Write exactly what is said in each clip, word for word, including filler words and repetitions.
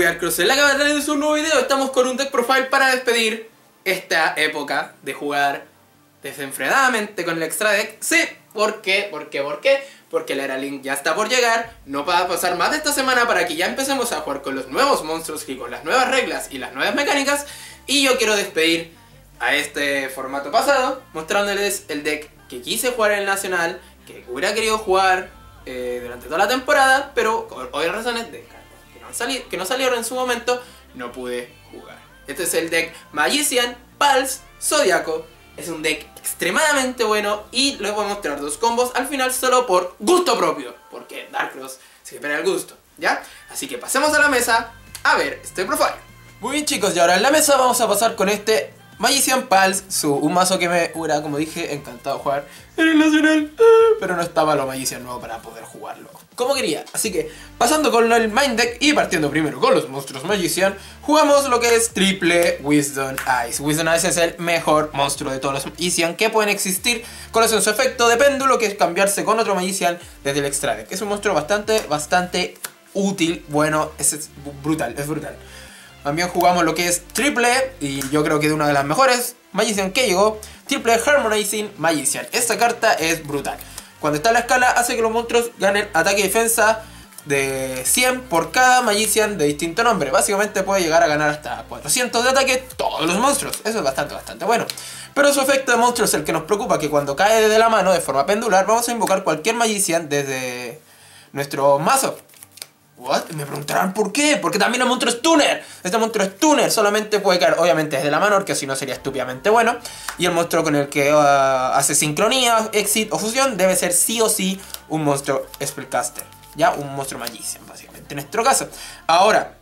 soy Darkcross, en la que de un nuevo video. Estamos con un deck profile para despedir esta época de jugar desenfrenadamente con el extra deck. Sí, ¿por qué? ¿Por qué? ¿Por qué? Porque la era Link ya está por llegar. No va a pasar más de esta semana para que ya empecemos a jugar con los nuevos monstruos y con las nuevas reglas y las nuevas mecánicas. Y yo quiero despedir a este formato pasado mostrándoles el deck que quise jugar en el Nacional, que hubiera querido jugar eh, durante toda la temporada, pero por obvias razones de cartas que no, sali que no salieron en su momento, no pude jugar. Este es el deck Magician Performapal Zoodiac. Es un deck extremadamente bueno y les voy a mostrar dos combos al final solo por gusto propio, porque Darkcross siempre era el gusto, ¿ya? Así que pasemos a la mesa a ver este profile. Muy bien, chicos, y ahora en la mesa vamos a pasar con este Magician Pals, su, un mazo que me hubiera, como dije, encantado jugar en el Nacional, pero no estaba lo Magician nuevo para poder jugarlo como quería. Así que, pasando con el Mind Deck y partiendo primero con los monstruos Magician, jugamos lo que es triple Wisdom Eyes. Wisdom Eyes es el mejor monstruo de todos los Magician que pueden existir. Conocen su efecto de péndulo, que es cambiarse con otro Magician desde el extra deck. Es un monstruo bastante, bastante útil, bueno, es, es brutal, es brutal. También jugamos lo que es triple, y yo creo que es una de las mejores Magician que llegó, triple Harmonizing Magician. Esta carta es brutal. Cuando está en la escala hace que los monstruos ganen ataque y defensa de cien por cada Magician de distinto nombre. Básicamente puede llegar a ganar hasta cuatrocientos de ataque todos los monstruos. Eso es bastante, bastante bueno. Pero su efecto de monstruo es el que nos preocupa, que cuando cae desde la mano de forma pendular vamos a invocar cualquier Magician desde nuestro mazo. What? Me preguntarán por qué, porque también el monstruo es tuner. Este monstruo es tuner, solamente puede caer obviamente desde la mano, porque si no sería estúpidamente bueno. Y el monstruo con el que uh, hace sincronía, exit o fusión debe ser sí o sí un monstruo spellcaster, ya, un monstruo Magician básicamente en nuestro caso. Ahora,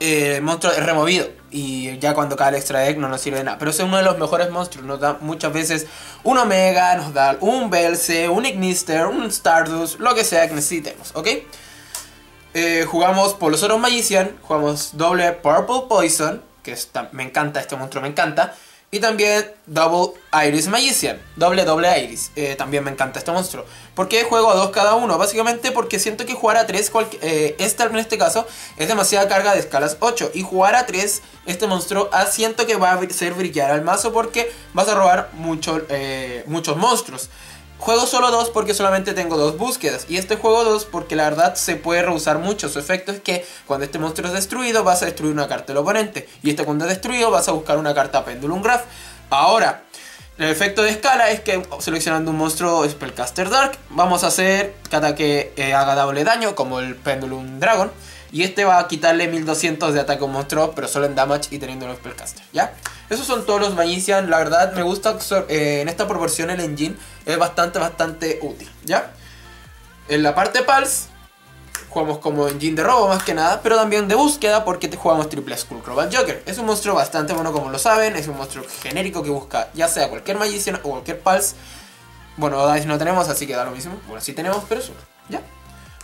eh, el monstruo es removido y ya cuando cae el extra deck no nos sirve de nada, pero es uno de los mejores monstruos. Nos da muchas veces un Omega, nos da un Belce, un Ignister, un Stardust, lo que sea que necesitemos, ¿ok? Eh, jugamos por los otros Magician, jugamos doble Purple Poison, que es, me encanta, este monstruo me encanta. Y también Double Iris Magician, doble doble Iris, eh, también me encanta este monstruo. ¿Por qué juego a dos cada uno? Básicamente porque siento que jugar a tres, eh, este, en este caso, es demasiada carga de escalas ocho. Y jugar a tres, este monstruo, ah, siento que va a hacer brillar al mazo porque vas a robar mucho, eh, muchos monstruos. Juego solo dos porque solamente tengo dos búsquedas. Y este juego dos porque la verdad se puede rehusar mucho. Su efecto es que cuando este monstruo es destruido vas a destruir una carta del oponente. Y este cuando es destruido vas a buscar una carta Pendulumgraph. Ahora, el efecto de escala es que seleccionando un monstruo Spellcaster Dark vamos a hacer que ataque eh, haga doble daño, como el Pendulum Dragon. Y este va a quitarle mil doscientos de ataque a un monstruo, pero solo en damage y teniendo un Spellcaster, ¿ya? Esos son todos los Magician. La verdad me gusta eh, en esta proporción el engine. Es bastante, bastante útil, ¿ya? En la parte Pals jugamos como engine de robo más que nada, pero también de búsqueda porque te jugamos triple Skullcrawl Joker. Es un monstruo bastante bueno, como lo saben. Es un monstruo genérico que busca ya sea cualquier Magician o cualquier Pals. Bueno, Dice no tenemos, así que da lo mismo. Bueno, sí tenemos, pero es uno, ¿ya?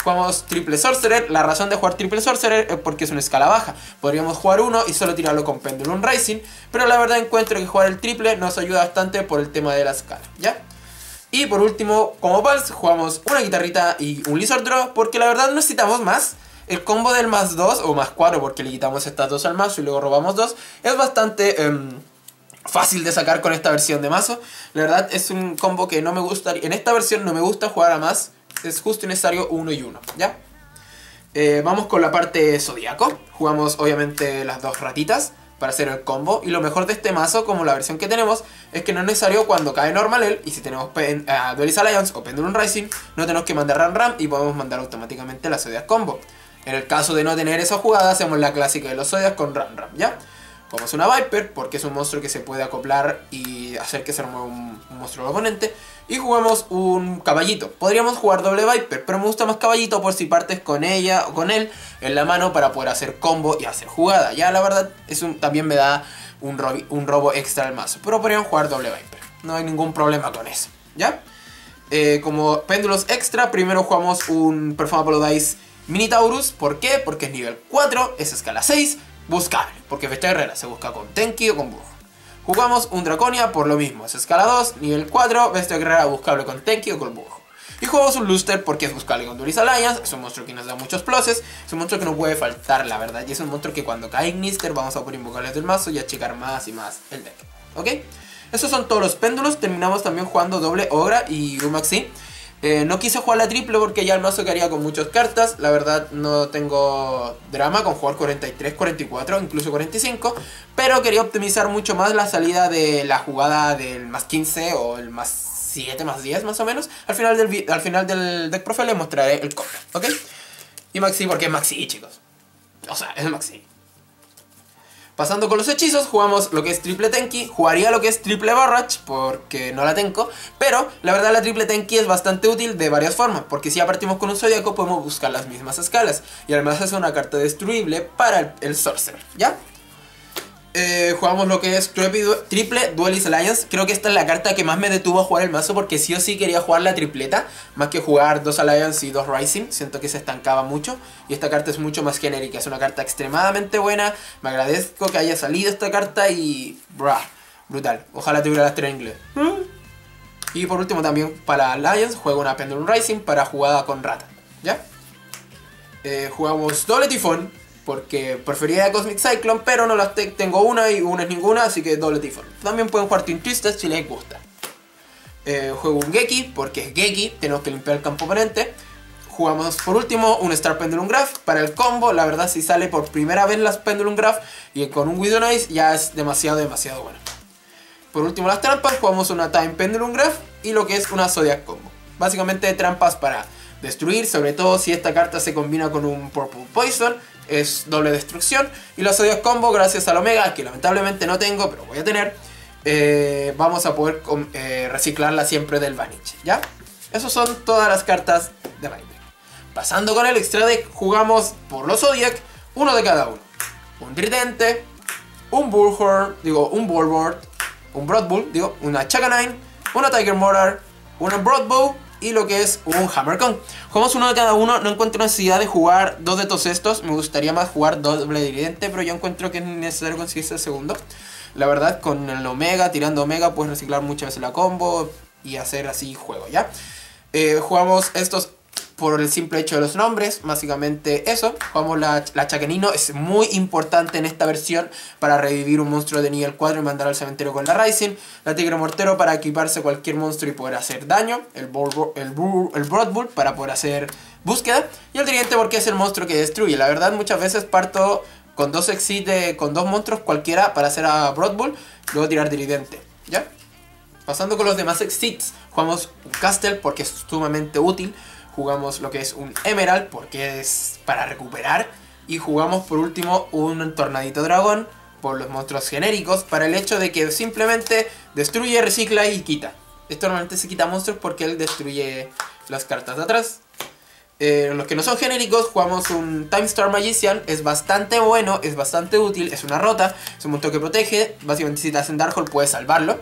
Jugamos triple Sorcerer. La razón de jugar triple Sorcerer es porque es una escala baja. Podríamos jugar uno y solo tirarlo con Pendulum Rising, pero la verdad encuentro que jugar el triple nos ayuda bastante por el tema de la escala, ¿ya? Y por último, como Pals, jugamos una guitarrita y un Lizard Draw, porque la verdad necesitamos más. El combo del más dos o más cuatro, porque le quitamos estas dos al mazo y luego robamos dos, es bastante... Eh, fácil de sacar con esta versión de mazo. La verdad es un combo que no me gusta. En esta versión no me gusta jugar a más. Es justo y necesario uno y uno, ¿ya? Eh, vamos con la parte Zodiaco. Jugamos obviamente las dos ratitas para hacer el combo. Y lo mejor de este mazo, como la versión que tenemos, es que no es necesario cuando cae Normal L. Y si tenemos pen, uh, Duelist Alliance o Pendulum Rising, no tenemos que mandar Ram Ram y podemos mandar automáticamente la Zodiac Combo. En el caso de no tener esa jugada, hacemos la clásica de los Zodiacs con Ram Ram, ¿ya? Jugamos una Viper porque es un monstruo que se puede acoplar y hacer que se mueva un, un monstruo al oponente. Y jugamos un caballito. Podríamos jugar doble Viper, pero me gusta más caballito por si partes con ella o con él en la mano para poder hacer combo y hacer jugada. Ya la verdad es un, también me da un, robo, un robo extra al mazo. Pero podríamos jugar doble Viper. No hay ningún problema con eso, ¿ya? Eh, como péndulos extra, primero jugamos un Performapal Dice Minitaurus. ¿Por qué? Porque es nivel cuatro, es escala seis. Buscable, porque esta herrera se busca con Tenki o con Burro. Jugamos un Draconia por lo mismo, es escala dos, nivel cuatro, bestia guerrera buscable con Tenki o con Burro. Y jugamos un Luster porque es buscar con Duelist Alliance. Es un monstruo que nos da muchos pluses. Es un monstruo que no puede faltar, la verdad. Y es un monstruo que cuando cae Ignister vamos a poder invocarles del mazo y achicar más y más el deck. ¿Ok? Esos son todos los péndulos. Terminamos también jugando doble Ogra y un Maxi. Eh, no quise jugar la triple porque ya el mazo quedaría con muchas cartas. La verdad no tengo drama con jugar cuarenta y tres, cuarenta y cuatro, incluso cuarenta y cinco. Pero quería optimizar mucho más la salida de la jugada del más quince o el más siete, más diez más o menos. Al final del, al final del deck profe les mostraré el cobro, ¿ok? Y Maxi porque es Maxi, chicos. O sea, es Maxi. Pasando con los hechizos, jugamos lo que es triple Tenki. Jugaría lo que es triple Barrage porque no la tengo, pero la verdad la triple Tenki es bastante útil de varias formas, porque si ya partimos con un Zodiaco podemos buscar las mismas escalas, y además es una carta destruible para el, el Sorcerer, ¿ya? Eh, jugamos lo que es triple Duelist Alliance. Creo que esta es la carta que más me detuvo a jugar el mazo, porque sí o sí quería jugar la tripleta más que jugar dos Alliance y dos Rising. Siento que se estancaba mucho y esta carta es mucho más genérica. Es una carta extremadamente buena. Me agradezco que haya salido esta carta y... Brah, brutal. Ojalá tuviera las tres en inglés. Y por último también para Alliance juego una Pendulum Rising para jugada con Rata, ¿ya? Eh, jugamos doble Tifón porque prefería Cosmic Cyclone, pero no las te tengo una y una es ninguna, así que doble Tifón. También pueden jugar Twin Twisted si les gusta. Eh, juego un Geki, porque es Geki, tenemos que limpiar el campo oponente. Jugamos por último un Star Pendulumgraph para el combo. La verdad si sale por primera vez las Pendulumgraph y con un Widow Nice ya es demasiado, demasiado bueno. Por último las trampas, jugamos una Time Pendulumgraph y lo que es una Zodiac Combo. Básicamente trampas para destruir, sobre todo si esta carta se combina con un Purple Poison. Es doble destrucción. Y los Zodiac Combo, gracias al Omega, que lamentablemente no tengo, pero voy a tener. Eh, vamos a poder eh, reciclarla siempre del Vanish, ¿ya? Esas son todas las cartas de My Deck. Pasando con el Extra Deck, jugamos por los Zodiac, uno de cada uno. Un Tridente, un Bullhorn, digo, un Bullboard, un Broadbull, digo, una Chaconine, una Tiger Morar, una Broadbow y lo que es un Hammer Kong. Jugamos uno de cada uno. No encuentro necesidad de jugar dos de todos estos. Me gustaría más jugar doble Tridente, pero yo encuentro que es necesario conseguirse el segundo. La verdad, con el Omega, tirando Omega, puedes reciclar muchas veces la combo y hacer así juego, ¿ya? Eh, jugamos estos por el simple hecho de los nombres. Básicamente eso. Jugamos la, la Chaquenino. Es muy importante en esta versión para revivir un monstruo de nivel cuatro y mandar al cementerio con la Rising. La Tigre Mortero para equiparse cualquier monstruo y poder hacer daño. El, Bol el, el Broadbull para poder hacer búsqueda. Y el Tridente porque es el monstruo que destruye. La verdad muchas veces parto con dos exit de, con dos monstruos cualquiera para hacer a Broadbull. Luego tirar Tridente, ¿ya? Pasando con los demás exits. Jugamos un Castle porque es sumamente útil. Jugamos lo que es un Emerald porque es para recuperar. Y jugamos por último un Tornadito Dragón por los monstruos genéricos, para el hecho de que simplemente destruye, recicla y quita. Esto normalmente se quita monstruos porque él destruye las cartas de atrás. Eh, los que no son genéricos, jugamos un Time Star Magician. Es bastante bueno, es bastante útil, es una rota, es un monstruo que protege. Básicamente si te hacen Darkhold puedes salvarlo.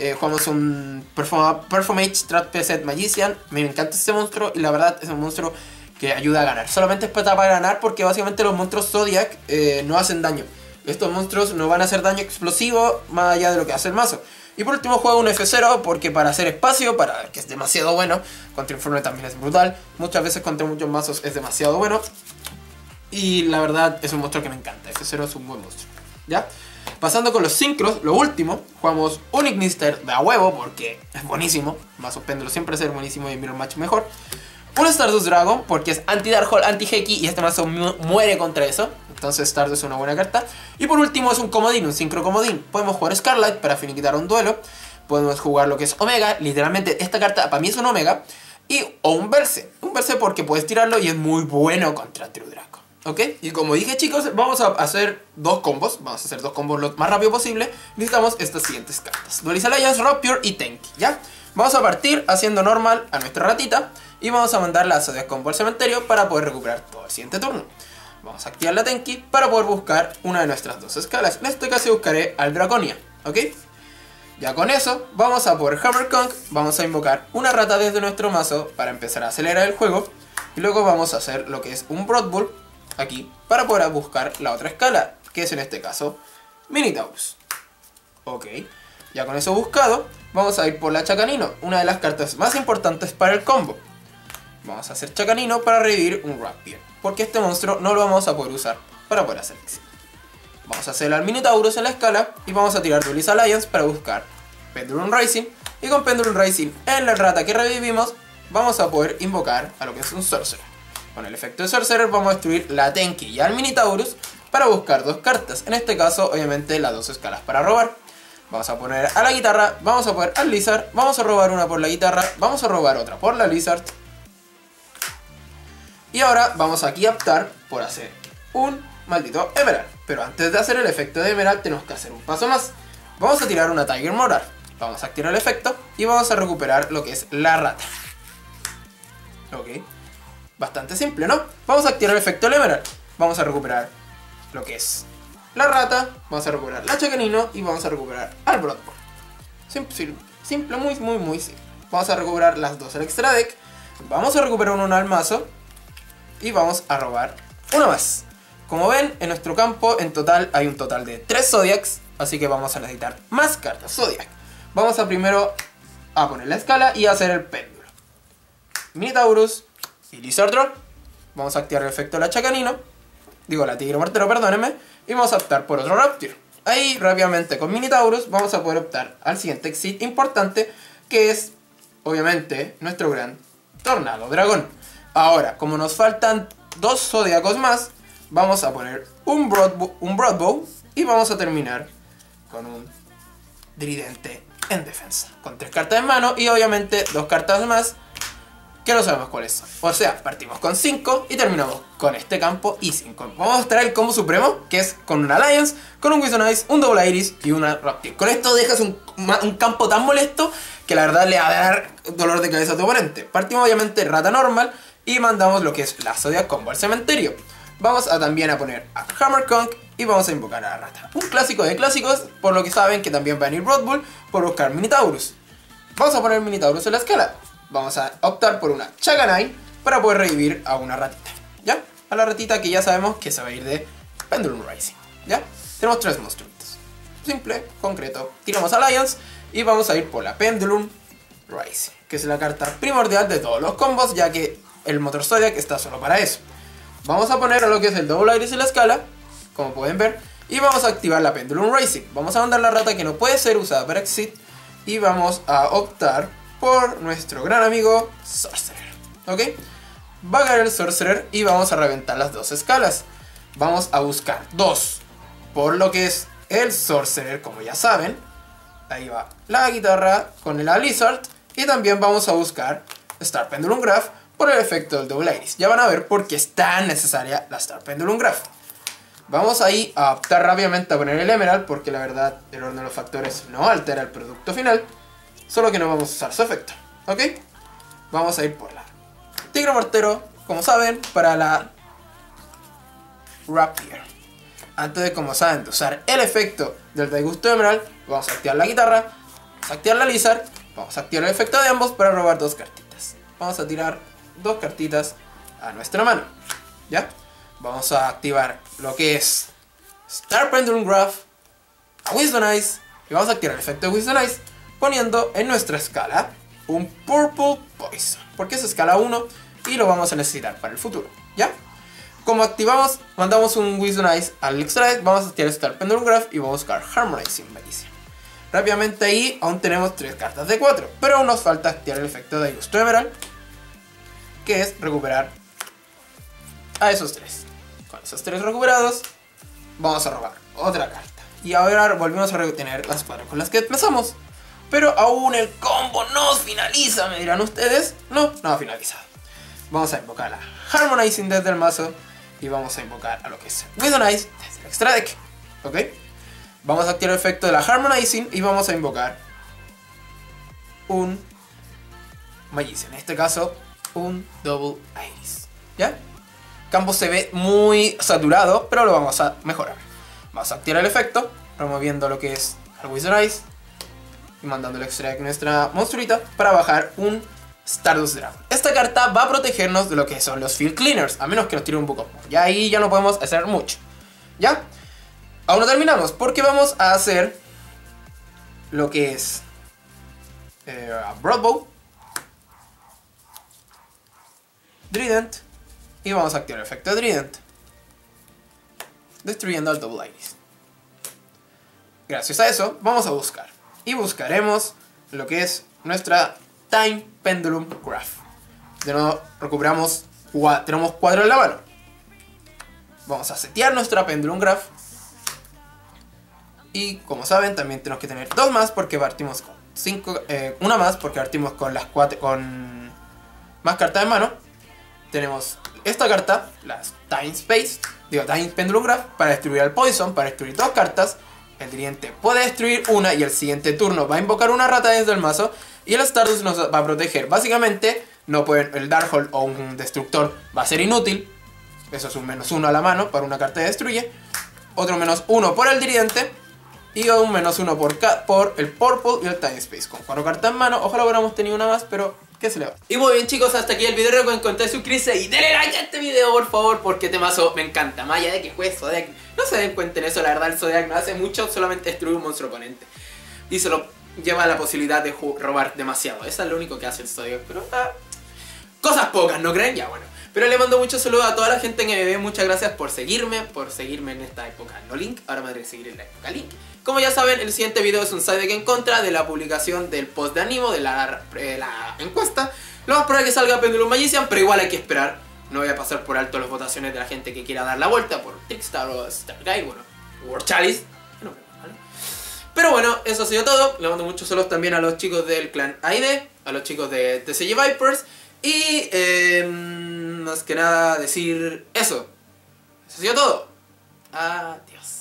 Eh, jugamos un Performage Trap P Z Magician. Me encanta este monstruo y la verdad es un monstruo que ayuda a ganar. Solamente es para ganar porque básicamente los monstruos Zodiac eh, no hacen daño. Estos monstruos no van a hacer daño explosivo más allá de lo que hace el mazo. Y por último juego un F cero porque para hacer espacio, para que es demasiado bueno. Contra Informe también es brutal. Muchas veces contra muchos mazos es demasiado bueno. Y la verdad es un monstruo que me encanta. F cero es un buen monstruo, ¿ya? Pasando con los sincros, lo último, jugamos un Ignister de a huevo porque es buenísimo. Mazos péndulos siempre ser buenísimo y en Mirror Match mejor. Un Stardust Dragon porque es anti-Darkhold, anti-Heki y este mazo mu muere contra eso. Entonces Stardust es una buena carta. Y por último es un comodín, un sincro comodín. Podemos jugar Scarlet para finiquitar un duelo. Podemos jugar lo que es Omega. Literalmente esta carta para mí es un Omega. Y o un Verse. Un Verse porque puedes tirarlo y es muy bueno contra True Dragon. ¿Ok? Y como dije, chicos, vamos a hacer dos combos. Vamos a hacer dos combos lo más rápido posible. Necesitamos estas siguientes cartas: Duelist Alliance, Rapier y Tenki, ¿ya? Vamos a partir haciendo normal a nuestra ratita. Y vamos a mandar la Zodiac Combo al cementerio para poder recuperar todo el siguiente turno. Vamos a activar la Tenki para poder buscar una de nuestras dos escalas. En este caso buscaré al Draconia, ¿ok? Ya con eso, vamos a poder Hammer Kong. Vamos a invocar una rata desde nuestro mazo para empezar a acelerar el juego. Y luego vamos a hacer lo que es un Broadbull aquí, para poder buscar la otra escala, que es en este caso Minitaurus. Ok, ya con eso buscado, vamos a ir por la Chaconino, una de las cartas más importantes para el combo. vamos a hacer Chacanino para revivir un Rapier, porque este monstruo no lo vamos a poder usar para poder hacer exil. Vamos a hacer al Minotauros en la escala y vamos a tirar Duelist Alliance para buscar Pendulum Rising, y con Pendulum Rising en la rata que revivimos vamos a poder invocar a lo que es un Sorcerer. Con el efecto de Sorcerer vamos a destruir la Tenki y al Minotauros para buscar dos cartas, en este caso obviamente las dos escalas para robar. Vamos a poner a la guitarra, vamos a poner al Lizard, vamos a robar una por la guitarra, vamos a robar otra por la Lizard. Y ahora vamos aquí a optar por hacer un maldito Emerald. Pero antes de hacer el efecto de Emerald tenemos que hacer un paso más. Vamos a tirar una Tiger Morar, vamos a activar el efecto y vamos a recuperar lo que es la rata. Ok, bastante simple, ¿no? Vamos a activar el efecto del Emerald, vamos a recuperar lo que es la rata, vamos a recuperar la Chacanino y vamos a recuperar al Bloodborne. Simple, simple, muy, muy, muy simple. Vamos a recuperar las dos al extra deck, vamos a recuperar uno al mazo y vamos a robar una más. Como ven, en nuestro campo en total hay un total de tres Zodiacs, así que vamos a necesitar más cartas Zodiac. Vamos a primero a poner la escala y a hacer el péndulo. Minotauros y Lizard Troll. Vamos a activar el efecto de la Chacanino, digo la Tigre Mortero, perdónenme. Y vamos a optar por otro Rapture. Ahí rápidamente con Minotauros vamos a poder optar al siguiente exit importante, que es obviamente nuestro gran Tornado Dragón. Ahora, como nos faltan dos Zodiacos más, vamos a poner un Broadbow, un Broadbow y vamos a terminar con un Tridente en defensa. Con tres cartas en mano y obviamente dos cartas más que no sabemos cuáles son. O sea, partimos con cinco y terminamos con este campo y cinco. Vamos a mostrar el combo supremo, que es con una Alliance, con un Wizard Ice, un Double Iris y una Raptor. Con esto dejas un, un campo tan molesto que la verdad le va a dar dolor de cabeza a tu oponente. Partimos obviamente rata normal y mandamos lo que es la Zodiac Combo al cementerio. Vamos a también a poner a Hammer Kong y vamos a invocar a la rata. Un clásico de clásicos, por lo que saben que también va a venir Blood Bowl por buscar Minotauros. Vamos a poner Minotauros en la escala. Vamos a optar por una Chaganine para poder revivir a una ratita. ¿Ya? A la ratita que ya sabemos que se va a ir de Pendulum Rising. ¿Ya? Tenemos tres monstruitos. Simple, concreto. Tiramos Alliance y vamos a ir por la Pendulum Rising, que es la carta primordial de todos los combos, ya que el motor Zodiac está solo para eso. Vamos a poner a lo que es el Double Iris en la escala, como pueden ver, y vamos a activar la Pendulum Rising. Vamos a mandar la rata que no puede ser usada para exit y vamos a optar por nuestro gran amigo Sorcerer. ¿Ok? Va a caer el Sorcerer y vamos a reventar las dos escalas. Vamos a buscar dos por lo que es el Sorcerer, como ya saben. Ahí va la guitarra con el Lizard y también vamos a buscar Star Pendulum Graph por el efecto del Double Iris. Ya van a ver por qué es tan necesaria la Star Pendulum Graph. Vamos ahí a optar rápidamente a poner el Emerald, porque la verdad el orden de los factores no altera el producto final, solo que no vamos a usar su efecto. ¿Ok? Vamos a ir por la Tigre Mortero, como saben, para la Rapier. Antes de, como saben, de usar el efecto del Disgusto de Emerald, vamos a activar la guitarra, vamos a activar la Lizard, vamos a activar el efecto de ambos para robar dos cartitas. Vamos a tirar dos cartitas a nuestra mano. ¿Ya? Vamos a activar lo que es Star Pendulum Graph, a Wisdom Ice, y vamos a activar el efecto de Wisdom Ice poniendo en nuestra escala un Purple Poison, porque es escala uno y lo vamos a necesitar para el futuro. ¿Ya? Como activamos, mandamos un Wisdom Ice al extra deck, vamos a activar Star Pendulum Graph y vamos a buscar Harmonizing Magician. Rápidamente ahí aún tenemos tres cartas de cuatro, pero aún nos falta activar el efecto de Augusto Emerald, que es recuperar a esos tres. Con esos tres recuperados, vamos a robar otra carta. Y ahora volvemos a retener las cuatro con las que empezamos. Pero aún el combo no finaliza, me dirán ustedes. No, no ha finalizado. Vamos a invocar a Harmonizing desde el mazo y vamos a invocar a lo que es Wisdom Ice desde el extra deck. ¿Ok? Vamos a activar el efecto de la Harmonizing y vamos a invocar un Magician, en este caso un Double Iris. ¿Ya? El campo se ve muy saturado, pero lo vamos a mejorar. Vamos a activar el efecto, removiendo lo que es el Wizard Ice y mandando el extra de nuestra monstruita para bajar un Stardust Dragon. Esta carta va a protegernos de lo que son los Field Cleaners, a menos que nos tire un Bucombo. Ya ahí ya no podemos hacer mucho. ¿Ya? Aún no terminamos, porque vamos a hacer lo que es eh, Broadbow Trident. Y vamos a activar el efecto de Trident, destruyendo al Double Iris. Gracias a eso vamos a buscar. Y buscaremos lo que es nuestra Time Pendulum Graph. De nuevo recuperamos, tenemos cuatro en la mano. Vamos a setear nuestra Pendulum Graph. Y como saben también tenemos que tener dos más porque partimos con cinco, eh, una más porque partimos con las cuatro, con más cartas en mano. Tenemos esta carta, las Time Space, digo Time Pendulum Graph, para destruir al Poison, para destruir dos cartas. El cliente puede destruir una y el siguiente turno va a invocar una rata desde el mazo. Y el Stardust nos va a proteger. Básicamente, no pueden, el Darkhold o un Destructor va a ser inútil. Eso es un menos uno a la mano para una carta que destruye. Otro menos uno por el Tridente. Y un menos uno por, por el Purple y el Time Space. Con cuatro cartas en mano. Ojalá hubiéramos tenido una más, pero ¿qué se le va? Y muy bien, chicos, hasta aquí el video. Recuerden contar, suscribirse y denle like a este video, por favor, porque temazo me encanta. Más allá de que juegue Zoodiac, no se den cuenta en eso, la verdad, el Zoodiac no hace mucho, solamente destruye un monstruo oponente. Y se lo lleva a la posibilidad de robar demasiado. Eso es lo único que hace el Zoodiac, pero ah, cosas pocas, ¿no creen? Ya, bueno. Pero le mando muchos saludos a toda la gente que me ve. Muchas gracias por seguirme, por seguirme en esta época no Link. Ahora me tendré que seguir en la época Link. Como ya saben, el siguiente video es un sidekick en contra de la publicación del post de Animo, de la, de la encuesta. Lo más probable es que salga Pendulum Magician, pero igual hay que esperar. No voy a pasar por alto las votaciones de la gente que quiera dar la vuelta por Trickstar o Starguy, bueno, World Chalice. No, ¿vale? Pero bueno, eso ha sido todo. Le mando muchos saludos también a los chicos del clan A I D, a los chicos de T C G Vipers. Y eh, más que nada decir eso. Eso ha sido todo. Adiós.